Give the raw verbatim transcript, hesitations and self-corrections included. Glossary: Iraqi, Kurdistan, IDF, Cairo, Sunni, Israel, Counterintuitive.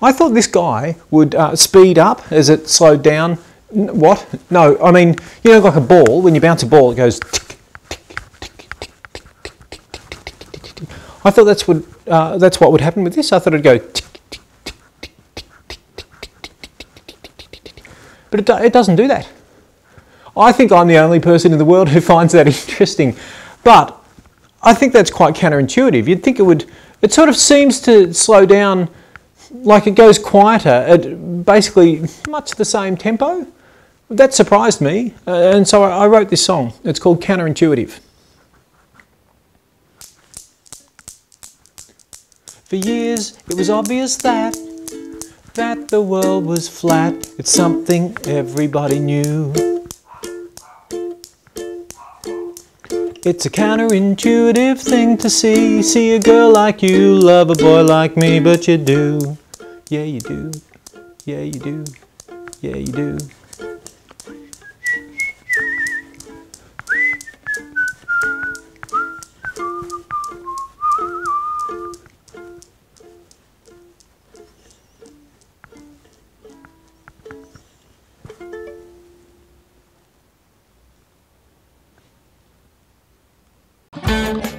I thought this guy would uh, speed up as it slowed down. What? No, I mean, you know, like a ball, when you bounce a ball, it goes tick, tick, tick, tick, tick, tick, tick, tick, tick, tick. I thought that's what, uh, that's what would happen with this. I thought it'd go tick, tick, tick, tick, tick, tick, tick, but it, do it doesn't do that. I think I'm the only person in the world who finds that interesting, but I think that's quite counterintuitive. You'd think it would, it sort of seems to slow down, like it goes quieter at basically much the same tempo. That surprised me, uh, and so I, I wrote this song. It's called Counterintuitive. For years it was obvious that, that the world was flat. It's something everybody knew. It's a counterintuitive thing to see, see a girl like you, love a boy like me, but you do. Yeah, you do. Yeah, you do. Yeah, you do. Thank you.